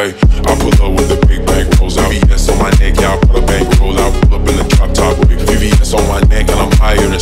Ay, I pull up with the big bank rolls out. VVS on my neck, yeah, I put a bank roll out. Pull up in the drop top with VVS on my neck, and I'm higher than